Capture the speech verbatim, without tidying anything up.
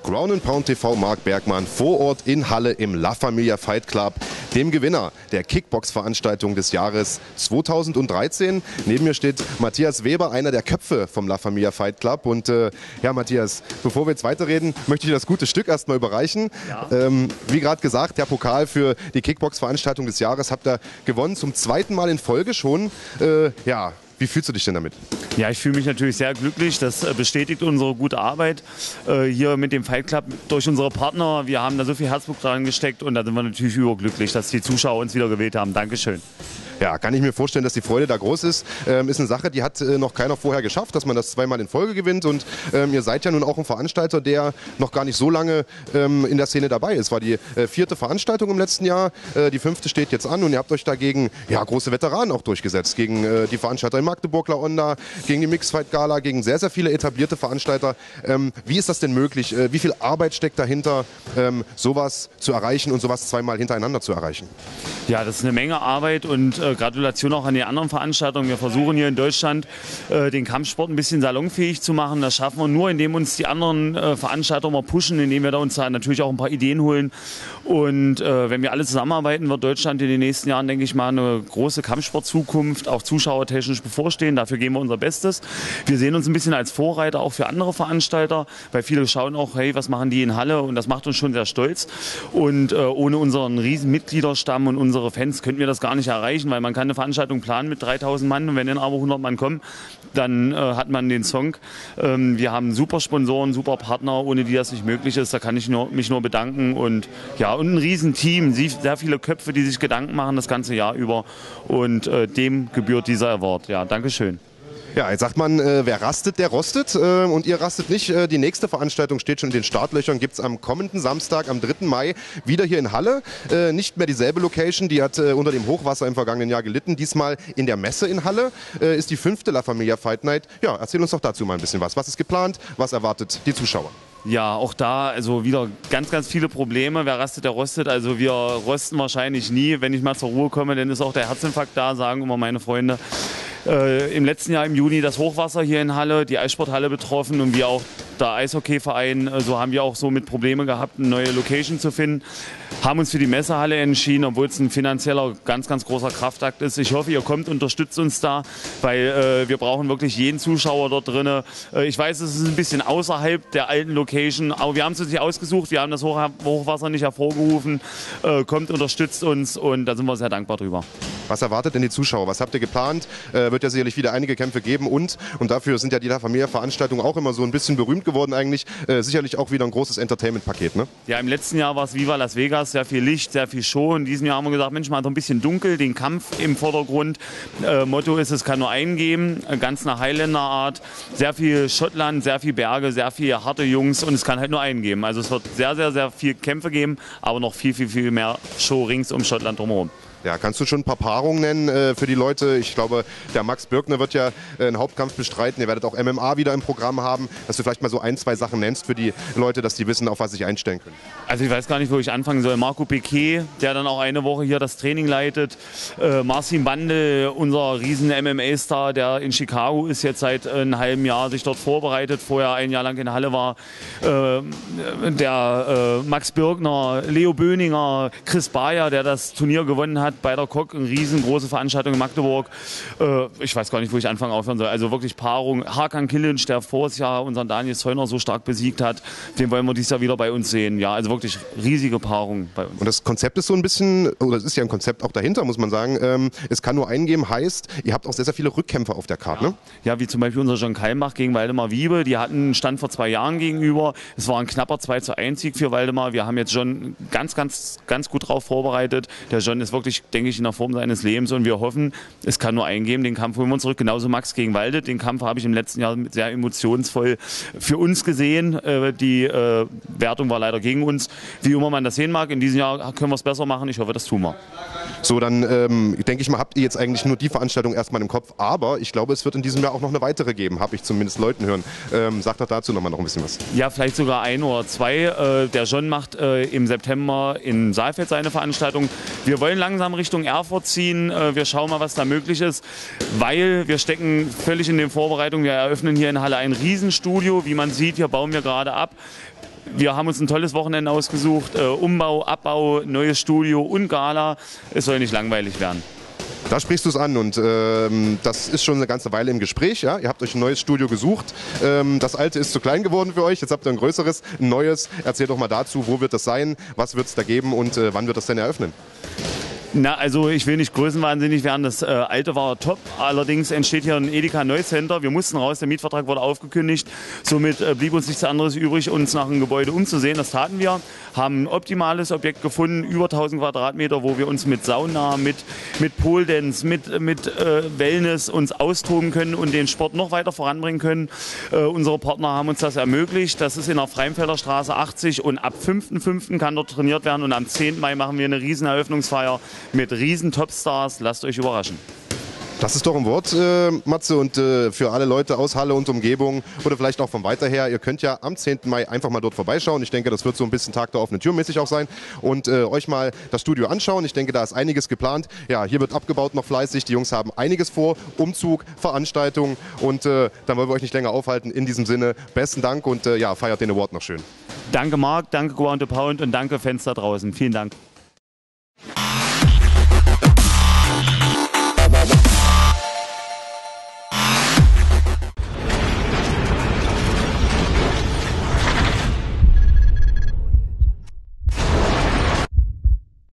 Brown and Pound T V Mark Bergmann vor Ort in Halle im La Familia Fight Club, dem Gewinner der Kickbox-Veranstaltung des Jahres zweitausenddreizehn. Neben mir steht Matthias Weber, einer der Köpfe vom La Familia Fight Club. Und äh, ja, Matthias, bevor wir jetzt weiterreden, möchte ich das gute Stück erstmal überreichen. Ja. Ähm, wie gerade gesagt, der Pokal für die Kickbox-Veranstaltung des Jahres habt ihr gewonnen, zum zweiten Mal in Folge schon. Äh, ja. Wie fühlst du dich denn damit? Ja, ich fühle mich natürlich sehr glücklich. Das bestätigt unsere gute Arbeit äh, hier mit dem Fight Club durch unsere Partner. Wir haben da so viel Herzblut dran gesteckt und da sind wir natürlich überglücklich, dass die Zuschauer uns wieder gewählt haben. Dankeschön. Ja, kann ich mir vorstellen, dass die Freude da groß ist. Ähm, ist eine Sache, die hat äh, noch keiner vorher geschafft, dass man das zweimal in Folge gewinnt. Und ähm, ihr seid ja nun auch ein Veranstalter, der noch gar nicht so lange ähm, in der Szene dabei ist. War die äh, vierte Veranstaltung im letzten Jahr, äh, die fünfte steht jetzt an und ihr habt euch dagegen ja, große Veteranen auch durchgesetzt. Gegen äh, die Veranstalter in Magdeburg, La Onda, gegen die Mixfight Gala, gegen sehr, sehr viele etablierte Veranstalter. Ähm, wie ist das denn möglich? Äh, wie viel Arbeit steckt dahinter, ähm, sowas zu erreichen und sowas zweimal hintereinander zu erreichen? Ja, das ist eine Menge Arbeit und äh, Gratulation auch an die anderen Veranstaltungen. Wir versuchen hier in Deutschland äh, den Kampfsport ein bisschen salonfähig zu machen. Das schaffen wir nur, indem uns die anderen äh, Veranstaltungen mal pushen, indem wir da uns da natürlich auch ein paar Ideen holen. Und äh, wenn wir alle zusammenarbeiten, wird Deutschland in den nächsten Jahren, denke ich mal, eine große Kampfsportzukunft, auch zuschauertechnisch bevorstehen. Dafür geben wir unser Bestes. Wir sehen uns ein bisschen als Vorreiter auch für andere Veranstalter, weil viele schauen auch, hey, was machen die in Halle? Und das macht uns schon sehr stolz. Und äh, ohne unseren riesen Mitgliederstamm und unsere Fans könnten wir das gar nicht erreichen, weil man kann eine Veranstaltung planen mit dreitausend Mann und wenn dann aber hundert Mann kommen, dann äh, hat man den Song. Ähm, wir haben super Sponsoren, super Partner, ohne die das nicht möglich ist. Da kann ich nur, mich nur bedanken und ja, und ein Riesenteam, sehr viele Köpfe, die sich Gedanken machen das ganze Jahr über und äh, dem gebührt dieser Award. Ja, Dankeschön. Ja, jetzt sagt man, äh, wer rastet, der rostet äh, und ihr rastet nicht. Äh, die nächste Veranstaltung steht schon in den Startlöchern, gibt es am kommenden Samstag, am dritten Mai, wieder hier in Halle. Äh, nicht mehr dieselbe Location, die hat äh, unter dem Hochwasser im vergangenen Jahr gelitten. Diesmal in der Messe in Halle äh, ist die fünfte La Familia Fight Night. Ja, erzähl uns doch dazu mal ein bisschen was. Was ist geplant, was erwartet die Zuschauer? Ja, auch da, also wieder ganz, ganz viele Probleme. Wer rastet, der rostet. Also wir rosten wahrscheinlich nie. Wenn ich mal zur Ruhe komme, dann ist auch der Herzinfarkt da, sagen immer meine Freunde. Äh, im letzten Jahr im Juni das Hochwasser hier in Halle, die Eissporthalle betroffen und wir auch der Eishockeyverein, so also haben wir auch so mit Probleme gehabt, eine neue Location zu finden. Haben uns für die Messehalle entschieden, obwohl es ein finanzieller ganz, ganz großer Kraftakt ist. Ich hoffe, ihr kommt, unterstützt uns da, weil äh, wir brauchen wirklich jeden Zuschauer dort drin. Äh, ich weiß, es ist ein bisschen außerhalb der alten Location, aber wir haben es uns nicht ausgesucht, wir haben das Hoch Hochwasser nicht hervorgerufen. Äh, kommt, unterstützt uns und da sind wir sehr dankbar drüber. Was erwartet denn die Zuschauer? Was habt ihr geplant? Äh, wird ja sicherlich wieder einige Kämpfe geben und, und dafür sind ja die La Familia-Veranstaltungen auch immer so ein bisschen berühmt geworden eigentlich. Äh, sicherlich auch wieder ein großes Entertainment-Paket, ne? Ja, im letzten Jahr war es Viva Las Vegas, sehr viel Licht, sehr viel Show. In diesem Jahr haben wir gesagt, Mensch, mal so ein bisschen dunkel, den Kampf im Vordergrund. Äh, Motto ist, es kann nur einen geben, ganz nach Highlander-Art. Sehr viel Schottland, sehr viel Berge, sehr viele harte Jungs und es kann halt nur einen geben. Also es wird sehr, sehr, sehr viel Kämpfe geben, aber noch viel, viel, viel mehr Show rings um Schottland drumherum. Ja, kannst du schon ein paar Paarungen nennen äh, für die Leute? Ich glaube, der Max Birkner wird ja äh, einen Hauptkampf bestreiten. Ihr werdet auch M M A wieder im Programm haben. Dass du vielleicht mal so ein, zwei Sachen nennst für die Leute, dass die wissen, auf was sich einstellen können. Also ich weiß gar nicht, wo ich anfangen soll. Marco Piquet, der dann auch eine Woche hier das Training leitet. Äh, Marcin Bande, unser riesen M M A-Star, der in Chicago ist, jetzt seit äh, einem halben Jahr sich dort vorbereitet. Vorher ein Jahr lang in Halle war. Äh, der äh, Max Birkner, Leo Böninger, Chris Bayer, der das Turnier gewonnen hat. Bei der C O G eine riesengroße Veranstaltung in Magdeburg. Äh, ich weiß gar nicht, wo ich anfangen aufhören soll. Also wirklich Paarung. Hakan Kilinc, der vor das Jahr unseren Daniel Seuner so stark besiegt hat, den wollen wir dieses Jahr wieder bei uns sehen. Ja, also wirklich riesige Paarung bei uns. Und das Konzept ist so ein bisschen, oder es ist ja ein Konzept auch dahinter, muss man sagen. Ähm, es kann nur einen geben, heißt, ihr habt auch sehr, sehr viele Rückkämpfer auf der Karte. Ja, ne? Ja, wie zum Beispiel unser John Kallbach gegen Waldemar Wiebe. Die hatten einen Stand vor zwei Jahren gegenüber. Es war ein knapper zwei zu eins Sieg für Waldemar. Wir haben jetzt John ganz, ganz, ganz gut drauf vorbereitet. Der John ist wirklich denke ich, in der Form seines Lebens. Und wir hoffen, es kann nur einen geben, den Kampf holen wir uns zurück. Genauso Max gegen Walde. Den Kampf habe ich im letzten Jahr sehr emotionsvoll für uns gesehen. Äh, die äh, Wertung war leider gegen uns. Wie immer man das sehen mag, in diesem Jahr können wir es besser machen. Ich hoffe, das tun wir. So, dann ähm, denke ich mal, habt ihr jetzt eigentlich nur die Veranstaltung erstmal im Kopf. Aber ich glaube, es wird in diesem Jahr auch noch eine weitere geben, habe ich zumindest Leuten hören. Ähm, sagt doch dazu nochmal noch ein bisschen was. Ja, vielleicht sogar ein oder zwei. Äh, der John macht äh, im September in Saalfeld seine Veranstaltung. Wir wollen langsam Richtung Erfurt ziehen. Äh, wir schauen mal, was da möglich ist, weil wir stecken völlig in den Vorbereitungen. Wir eröffnen hier in Halle ein Riesenstudio. Wie man sieht, hier bauen wir gerade ab. Wir haben uns ein tolles Wochenende ausgesucht. Äh, Umbau, Abbau, neues Studio und Gala. Es soll nicht langweilig werden. Da sprichst du es an und ähm, das ist schon eine ganze Weile im Gespräch. Ja? Ihr habt euch ein neues Studio gesucht. Ähm, das alte ist zu klein geworden für euch. Jetzt habt ihr ein größeres, ein neues. Erzähl doch mal dazu, wo wird das sein, was wird es da geben und äh, wann wird das denn eröffnen? Na, also ich will nicht größenwahnsinnig werden, das äh, alte war top, allerdings entsteht hier ein Edeka Neucenter, wir mussten raus, der Mietvertrag wurde aufgekündigt, somit äh, blieb uns nichts anderes übrig, uns nach einem Gebäude umzusehen, das taten wir, haben ein optimales Objekt gefunden, über tausend Quadratmeter, wo wir uns mit Sauna, mit, mit Poldance, mit, mit äh, Wellness uns austoben können und den Sport noch weiter voranbringen können. Äh, unsere Partner haben uns das ermöglicht, das ist in der Freienfelder Straße achtzig und ab fünften fünften kann dort trainiert werden und am zehnten Mai machen wir eine riesen Eröffnungsfeier mit riesen Topstars, lasst euch überraschen. Das ist doch ein Wort, äh, Matze, und äh, für alle Leute aus Halle und Umgebung oder vielleicht auch von weiter her, ihr könnt ja am zehnten Mai einfach mal dort vorbeischauen. Ich denke, das wird so ein bisschen Tag der offenen Tür mäßig auch sein und äh, euch mal das Studio anschauen. Ich denke, da ist einiges geplant. Ja, hier wird abgebaut noch fleißig, die Jungs haben einiges vor, Umzug, Veranstaltungen und äh, dann wollen wir euch nicht länger aufhalten. In diesem Sinne, besten Dank und äh, ja, feiert den Award noch schön. Danke Marc, danke Ground to Pound und danke Fans da draußen. Vielen Dank.